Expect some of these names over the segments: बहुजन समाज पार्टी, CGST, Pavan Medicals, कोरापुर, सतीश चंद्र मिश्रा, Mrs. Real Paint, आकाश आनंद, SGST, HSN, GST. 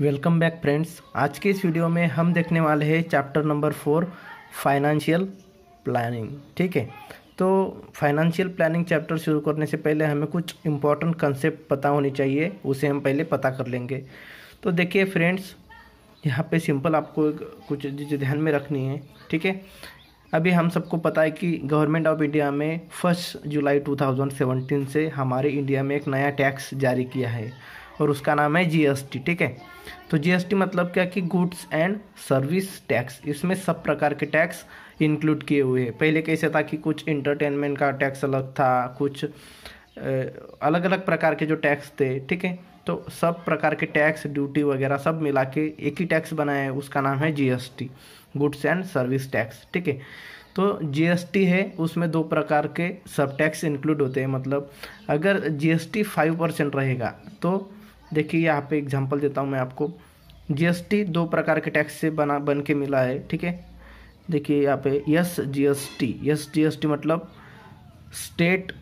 Welcome back friends. आज के इस वीडियो में हम देखने वाले हैं चैप्टर नंबर 4 फाइनेंशियल प्लानिंग। ठीक है, तो फाइनेंशियल प्लानिंग चैप्टर शुरू करने से पहले हमें कुछ इम्पॉर्टेंट कंसेप्ट पता होने चाहिए, उसे हम पहले पता कर लेंगे। तो देखिए फ्रेंड्स, यहाँ पे सिंपल आपको कुछ चीज़ ध्यान में रखनी है। ठीक है, अभी हम सबको पता है कि गवर्नमेंट ऑफ इंडिया में 1 जुलाई 2017 से हमारे इंडिया में एक नया टैक्स जारी किया है और उसका नाम है जीएसटी। ठीक है, तो जीएसटी मतलब क्या कि गुड्स एंड सर्विस टैक्स। इसमें सब प्रकार के टैक्स इंक्लूड किए हुए हैं। पहले कैसे था कि कुछ इंटरटेनमेंट का टैक्स अलग था, कुछ अलग अलग प्रकार के जो टैक्स थे। ठीक है, तो सब प्रकार के टैक्स ड्यूटी वगैरह सब मिला के एक ही टैक्स बनाया है, उसका नाम है GST, goods and service tax. ठीक है, तो जीएसटी है उसमें 2 प्रकार के सब टैक्स इंक्लूड होते हैं। मतलब अगर जीएसटी 5% रहेगा तो देखिए यहाँ पे एग्जांपल देता हूँ मैं आपको। जीएसटी 2 प्रकार के टैक्स से बन के मिला है। ठीक है, देखिए यहाँ पे एस जीएसटी मतलब state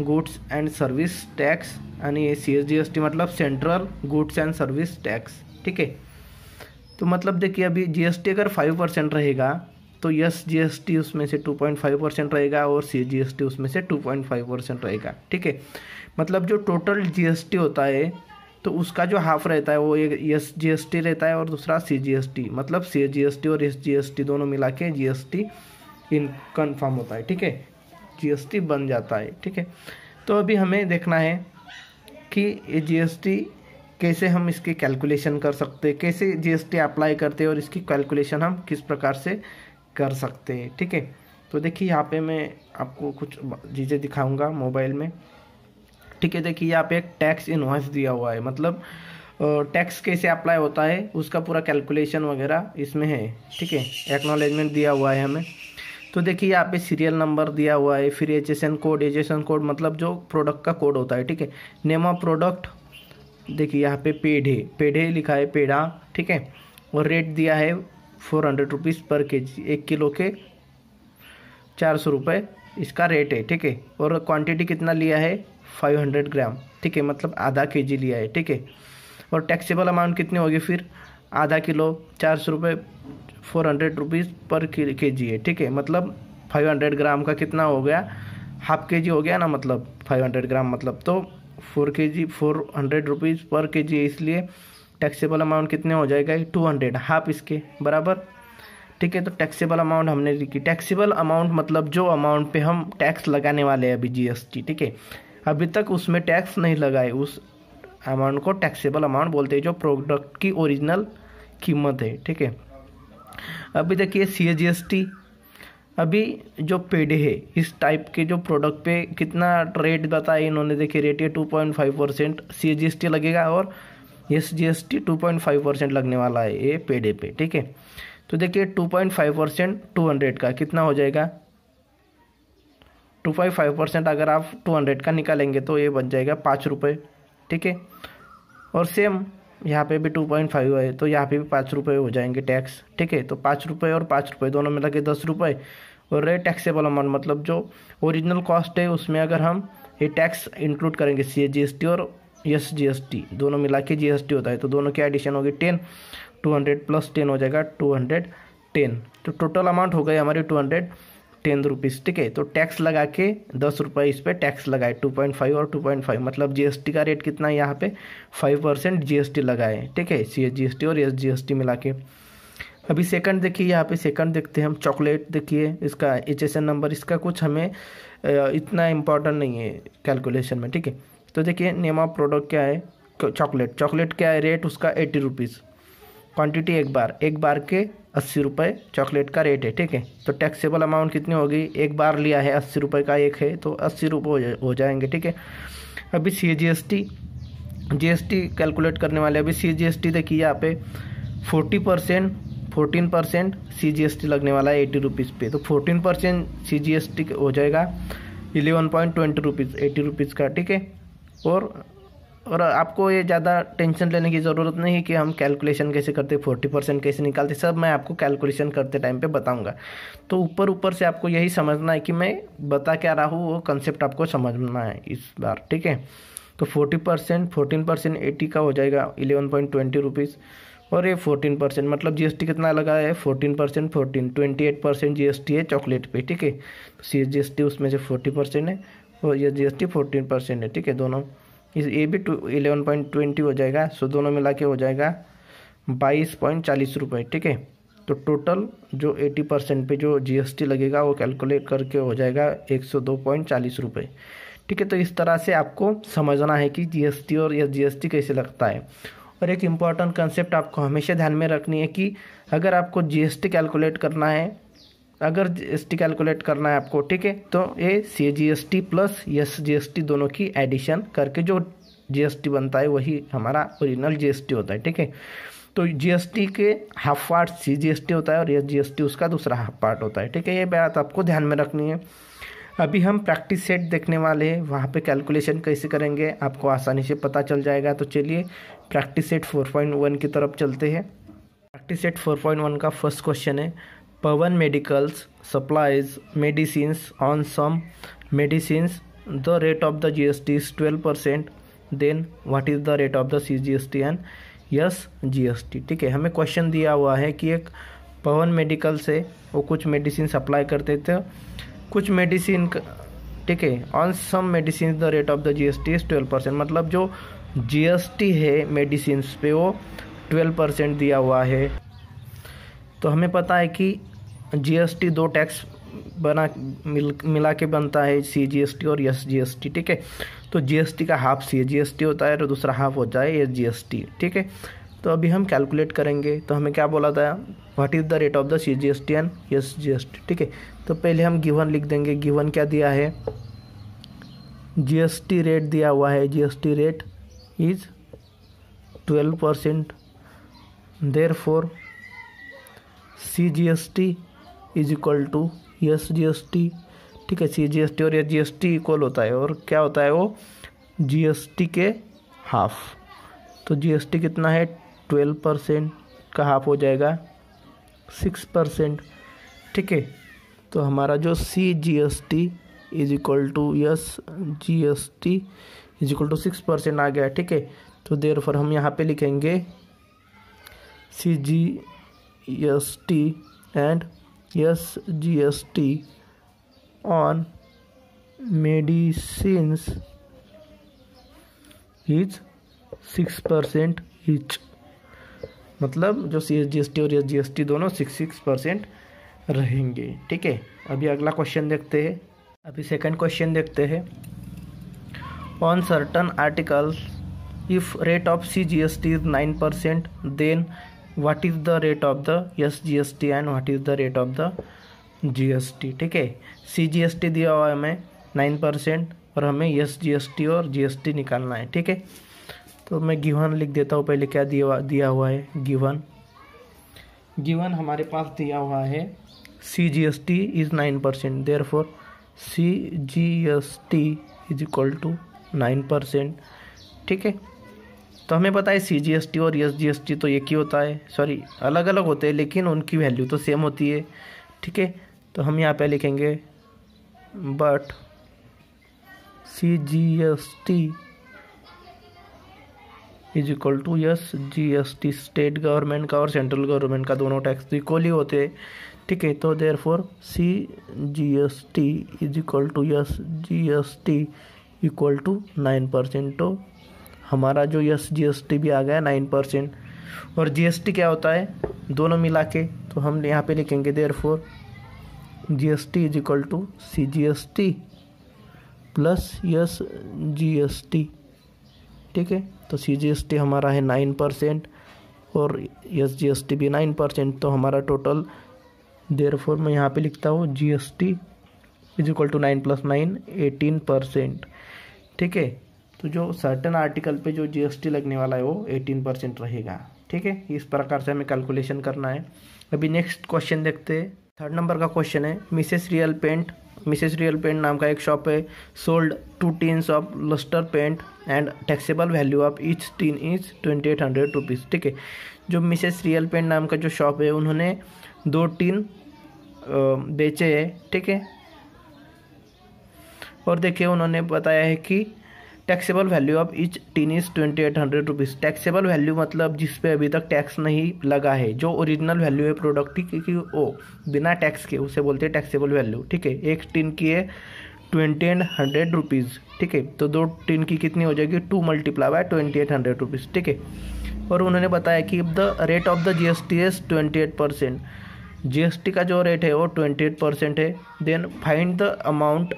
goods and service tax, यानी सीजीएसटी मतलब central goods and service tax. ठीक है, तो मतलब देखिए अभी जीएसटी अगर 5% रहेगा तो एसजीएसटी उसमें से 2.5% रहेगा और सीजीएसटी उसमें से 2.5% रहेगा। ठीक है, मतलब जो टोटल जीएसटी होता है तो उसका जो हाफ रहता है वो एसजीएसटी रहता है और दूसरा सीजीएसटी, मतलब सीजीएसटी और एसजीएसटी दोनों मिला के जीएसटी कन्फर्म होता है। ठीक है, जीएसटी बन जाता है। ठीक है, तो अभी हमें देखना है कि ये जीएसटी कैसे हम इसकी कैलकुलेशन कर सकते हैं, कैसे जीएसटी अप्लाई करते हैं और इसकी कैलकुलेशन हम किस प्रकार से कर सकते हैं। ठीक है, तो देखिए यहाँ पे मैं आपको कुछ चीज़ें दिखाऊंगा मोबाइल में। ठीक है, देखिए यहाँ पे एक टैक्स इनवॉइस दिया हुआ है, मतलब टैक्स कैसे अप्लाई होता है उसका पूरा कैलकुलेशन वगैरह इसमें है। ठीक है, एक्नॉलेजमेंट दिया हुआ है हमें। तो देखिए यहाँ पे सीरियल नंबर दिया हुआ है, फिर एचएसएन कोड मतलब जो प्रोडक्ट का कोड होता है। ठीक है, नेम ऑफ प्रोडक्ट, देखिए यहाँ पे पेढे लिखा है, पेड़ा। ठीक है, और रेट दिया है 400 रुपीज़ पर केजी, 1 किलो के 400 रुपये इसका रेट है। ठीक है, और क्वांटिटी कितना लिया है 500 ग्राम। ठीक है, मतलब आधा केजी लिया है। ठीक है, और टैक्सेबल अमाउंट कितनी होगी फिर आधा किलो 400 रुपये 400 रुपीज़ पर केजी है। ठीक है, मतलब 500 ग्राम का कितना हो गया, हाफ केजी हो गया ना, मतलब 500 ग्राम मतलब तो 4 केजी 400 रुपीज़ पर केजी है, इसलिए टैक्सेबल अमाउंट कितने हो जाएगा 200 हाफ इसके बराबर। ठीक है, तो टैक्सेबल अमाउंट हमने लिखी। टैक्सेबल अमाउंट मतलब जो अमाउंट पे हम टैक्स लगाने वाले हैं अभी जीएसटी। ठीक है, अभी तक उसमें टैक्स नहीं लगाए, उस अमाउंट को टैक्सेबल अमाउंट बोलते हैं जो प्रोडक्ट की ओरिजिनल कीमत है। ठीक है, अभी देखिए सीजीएसटी, अभी जो पेड़ है इस टाइप के जो प्रोडक्ट पे कितना रेट बताया इन्होंने, देखिए रेट है 2.5%, सीजीएसटी लगेगा और एसजीएसटी 2.5% लगने वाला है ये पेड़ पे। ठीक है, तो देखिए 2.5% 200 का कितना हो जाएगा, 2.5% अगर आप 200 का निकालेंगे तो ये बन जाएगा 5 रुपये। ठीक है, और सेम यहाँ पे भी 2.5 है तो यहाँ पे भी 5 रुपये हो जाएंगे टैक्स। ठीक है, तो 5 रुपये और 5 रुपये दोनों में लगे 10 रुपये। और ये टैक्सेबल अमाउंट मतलब जो ओरिजिनल कॉस्ट है उसमें अगर हम ये टैक्स इंक्लूड करेंगे, सीजीएसटी और एसजीएसटी दोनों मिला के जीएसटी होता है, तो दोनों की एडिशन होगी 10, 200 प्लस 10 हो जाएगा 210। तो टोटल अमाउंट हो गई हमारी 210 रुपीज़। ठीक है, तो टैक्स लगा के 10 रुपये इस पर टैक्स लगाए, 2.5 और 2.5 मतलब जीएसटी का रेट कितना है यहाँ पे 5% जीएसटी लगाए। ठीक है, सीजीएसटी और एसजीएसटी मिला के। अभी सेकंड देखिए, यहाँ पे सेकंड देखते हैं हम। चॉकलेट देखिए, इसका एचएसएन नंबर, इसका कुछ हमें इतना इम्पोर्टेंट नहीं है कैलकुलेशन में। ठीक है, तो देखिए नेम ऑफ प्रोडक्ट क्या है, चॉकलेट क्या है, रेट उसका 80 रुपीज़, क्वान्टिटी एक बार के 80 रुपये चॉकलेट का रेट है। ठीक है, तो टैक्सेबल अमाउंट कितनी होगी, एक बार लिया है 80 रुपये का एक है तो 80 रुपये हो जाएंगे। ठीक है, अभी जीएसटी कैलकुलेट करने वाले। अभी सीजीएसटी देखिए यहाँ पे 14% सीजीएसटी लगने वाला है 80 रुपीज़ पे, तो 14% सीजीएसटी हो जाएगा 11.20 रुपीज़, 80 रुपीज़ का। ठीक है, और आपको ये ज़्यादा टेंशन लेने की ज़रूरत नहीं है कि हम कैलकुलेशन कैसे करते, 40% कैसे निकालते, सब मैं आपको कैलकुलेशन करते टाइम पे बताऊंगा। तो ऊपर से आपको यही समझना है कि मैं बता क्या रहा हूँ, वो कंसेप्ट आपको समझना है इस बार। ठीक है, तो 40% 14% 80 का हो जाएगा 11.20 रुपीज़। और ये 14% मतलब जीएसटी कितना लगा है 14% 28% जीएसटी है चॉकलेट पे, ठीक है। सीजीएसटी उसमें से 40% है और ये जीएसटी 14% है, ठीक है। दोनों ये भी 11.20 हो जाएगा। सो दोनों मिला के हो जाएगा 22.40 रुपये, ठीक है। तो टोटल जो 80% पे जो जीएसटी लगेगा वो कैलकुलेट करके हो जाएगा 102.40 रुपये, ठीक है। तो इस तरह से आपको समझना है कि जीएसटी और ये जीएसटी कैसे लगता है। और एक इम्पॉर्टेंट कंसेप्ट आपको हमेशा ध्यान में रखनी है कि अगर आपको जीएसटी कैलकुलेट करना है, अगर जीएसटी कैलकुलेट करना है आपको, ठीक है, तो ये सीजीएसटी प्लस एसजीएसटी दोनों की एडिशन करके जो जीएसटी बनता है वही हमारा ओरिजिनल जीएसटी होता है, ठीक है। तो जीएसटी के हाफ पार्ट सीजीएसटी होता है और एसजीएसटी उसका दूसरा हाफ पार्ट होता है, ठीक है। ये बात आपको ध्यान में रखनी है। अभी हम प्रैक्टिस सेट देखने वाले हैं, वहाँ पे कैलकुलेशन कैसे करेंगे आपको आसानी से पता चल जाएगा। तो चलिए प्रैक्टिस सेट 4.1 की तरफ चलते हैं। प्रैक्टिस सेट 4.1 का फर्स्ट क्वेश्चन है, पवन medicals supplies medicines on some medicines the rate of the GST is 12%, then what is the rate of the CGST and SGST, ठीक है। हमें क्वेश्चन दिया हुआ है कि एक पवन मेडिकल्स है, वो कुछ मेडिसिन सप्लाई करते थे, कुछ मेडिसिन, ठीक है, on some medicine the rate of the GST is 12%। मतलब जो जीएसटी है मेडिसिन पे वो 12% दिया हुआ है। तो हमें पता है कि जीएसटी दो टैक्स मिला के बनता है, सीजीएसटी और एसजीएसटी, ठीक है। तो जीएसटी का हाफ सीजीएसटी होता है और दूसरा हाफ होता है एसजीएसटी, ठीक है। तो अभी हम कैलकुलेट करेंगे। तो हमें क्या बोला था, what is the rate of the CGST and SGST, ठीक है। तो पहले हम गिवन लिख देंगे। गिवन क्या दिया है, जीएसटी रेट दिया हुआ है, GST rate is 12%, therefore CGST is equal to SGST, ठीक है। सीजीएसटी और एसजीएसटी इक्वल होता है और क्या होता है वो जीएसटी के हाफ। तो जीएसटी कितना है 12% का हाफ हो जाएगा 6%, ठीक है। तो हमारा जो CGST is equal to SGST is equal to 6% आ गया, ठीक है। तो देयरफॉर हम यहाँ पे लिखेंगे CGST and SGST on medicines is 6% each. मतलब जो सीजीएसटी और एसजीएसटी दोनों 6% रहेंगे, ठीक है। अभी अगला क्वेश्चन देखते हैं। अभी सेकंड क्वेश्चन देखते हैं, on certain articles if rate of CGST is 9%, then what is the rate of the SGST and what is the rate of the GST, ठीक है। सीजीएसटी दिया हुआ है हमें 9% और हमें एसजीएसटी और जीएसटी निकालना है, ठीक है। तो मैं गिवन लिख देता हूँ। पहले क्या दिया हुआ है, गिवन। गिवन हमारे पास दिया हुआ है CGST is 9%, therefore CGST is equal to 9%, ठीक है। तो हमें पता है सीजीएसटी और एसजीएसटी तो एक ही होता है, सॉरी अलग अलग होते हैं लेकिन उनकी वैल्यू तो सेम होती है, ठीक है। तो हम यहाँ पे लिखेंगे but CGST is equal to S G S T, state government का और सेंट्रल गवर्नमेंट का दोनों टैक्स तो इक्वल ही होते हैं, ठीक है। तो therefore C G S T is equal to S G S T equal to 9%। तो हमारा जो यस जी एस टी भी आ गया 9%, और जी एस टी क्या होता है दोनों मिला के, तो हम यहाँ पे लिखेंगे therefore G S T is equal to C G S T plus S G S T, ठीक है। तो सीजीएसटी हमारा है 9% और एसजीएसटी भी 9%, तो हमारा टोटल देयरफॉर मैं यहाँ पे लिखता हूँ जीएसटी इज इक्वल टू 9 + 9 18%, ठीक है। तो जो सर्टेन आर्टिकल पे जो जीएसटी लगने वाला है वो 18% रहेगा, ठीक है। इस प्रकार से हमें कैलकुलेशन करना है। अभी नेक्स्ट क्वेश्चन देखते हैं। थर्ड नंबर का क्वेश्चन है, मिसेस रियल पेंट नाम का एक शॉप है, sold 2 tins of lustre paint and taxable value of each tin is 2800 rupees, ठीक है। जो मिसेस रियल पेंट नाम का जो शॉप है उन्होंने 2 टिन बेचे हैं, ठीक है। और देखिए उन्होंने बताया है कि taxable value of each tin is 2800 rupees. Taxable value मतलब जिस पे अभी तक टैक्स नहीं लगा है, जो ओरिजिनल वैल्यू है प्रोडक्ट की, क्योंकि वो बिना टैक्स के उसे बोलते हैं टैक्सेबल वैल्यू। ठीक है, एक टीन की है 2800 रुपीज़। ठीक है, तो दो टीन की कितनी हो जाएगी, 2 × 2800 रुपीज़। ठीक है, और उन्होंने बताया कि the rate of the GST is 28%। GST का जो रेट है वो 28% है। Then find the amount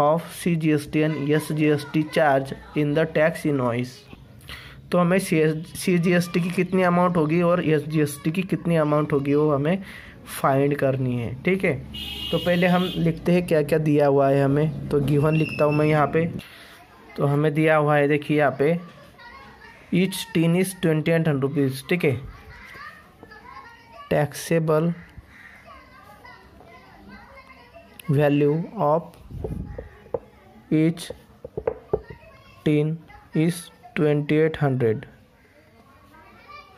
of CGST and SGST charge in the tax invoice. तो हमें CGST की कितनी अमाउंट होगी और SGST की कितनी अमाउंट होगी वो हमें फाइंड करनी है। ठीक है, तो पहले हम लिखते हैं क्या क्या दिया हुआ है हमें। तो गिवन लिखता हूँ मैं यहाँ पे। तो हमें दिया हुआ है, देखिए यहाँ पे, ईच टीन इज 2800 रुपीज़। ठीक है, taxable value of each tin is 2800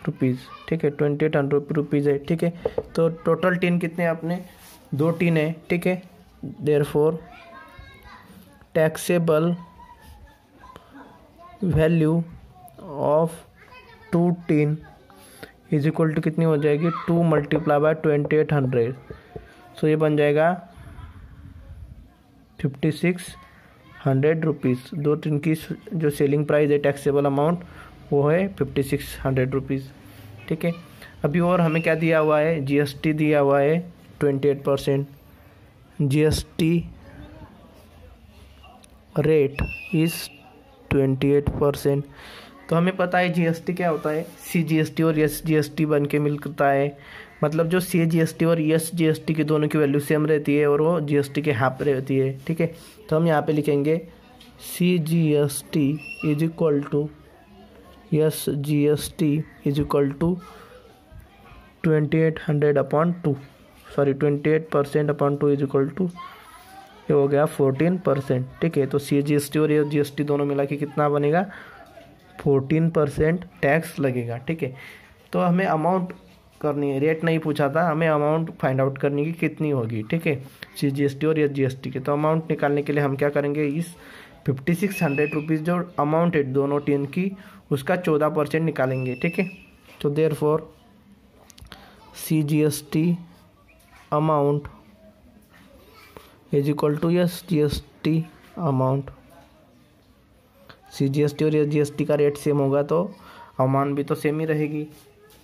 rupees. ठीक है, 2800 रुपीज़ है। ठीक है, तो टोटल टीन कितने हैं आपने, दो टीन है। ठीक है, therefore taxable value of 2 tin is equal to कितनी हो जाएगी, 2 × 2800। सो ये बन जाएगा 5600 रुपीज़। दो टीन की जो सेलिंग प्राइस है टैक्सेबल अमाउंट वो है 5600 रुपीज़। ठीक है, अभी और हमें क्या दिया हुआ है, GST दिया हुआ है 28%। GST rate is 28%। तो हमें पता है GST क्या होता है, CGST और SGST बन के मिलता है। मतलब जो CGST और SGST के दोनों की वैल्यू सेम रहती है और वो GST के हाफ रहती है। ठीक है, तो हम यहाँ पे लिखेंगे CGST is equal to SGST is equal to 2800/2, sorry 28%/2 is equal to, ये हो गया 14%। ठीक है, तो CGST और SGST दोनों मिला के कितना बनेगा, 14% टैक्स लगेगा। ठीक है, तो हमें अमाउंट करनी है, रेट नहीं पूछा था, हमें अमाउंट फाइंड आउट करने की कितनी होगी। ठीक है, CGST और SGST के, तो अमाउंट निकालने के लिए हम क्या करेंगे, इस 5600 रुपीज़ जो अमाउंट है दोनों टीन की उसका 14% निकालेंगे। ठीक है, तो therefore CGST amount is equal to SGST amount. CGST और SGST का रेट सेम होगा तो अमाउंट भी तो सेम ही रहेगी।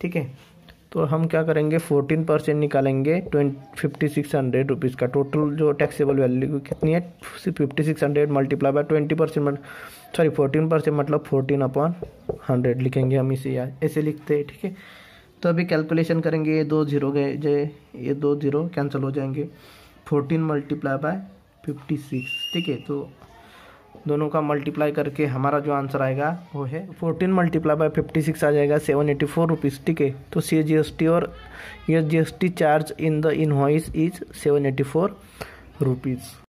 ठीक है, तो हम क्या करेंगे, 14% निकालेंगे 5600 रुपीज़ का। टोटल जो टैक्सेबल वैल्यू कितनी है, 5600 मल्टीप्लाई बाय 20%, सॉरी 14%, मतलब 14/100 लिखेंगे हम इसे, या ऐसे लिखते हैं। ठीक है, तो अभी कैलकुलेशन करेंगे, ये दो जीरो गए, ये दो जीरो कैंसिल हो जाएंगे, 14 × 56। ठीक है, तो दोनों का मल्टीप्लाई करके हमारा जो आंसर आएगा वो है 14 × 56 आ जाएगा 784 रुपीज़। ठीक है, तो CGST और SGST charge in the invoice is 784 rupees.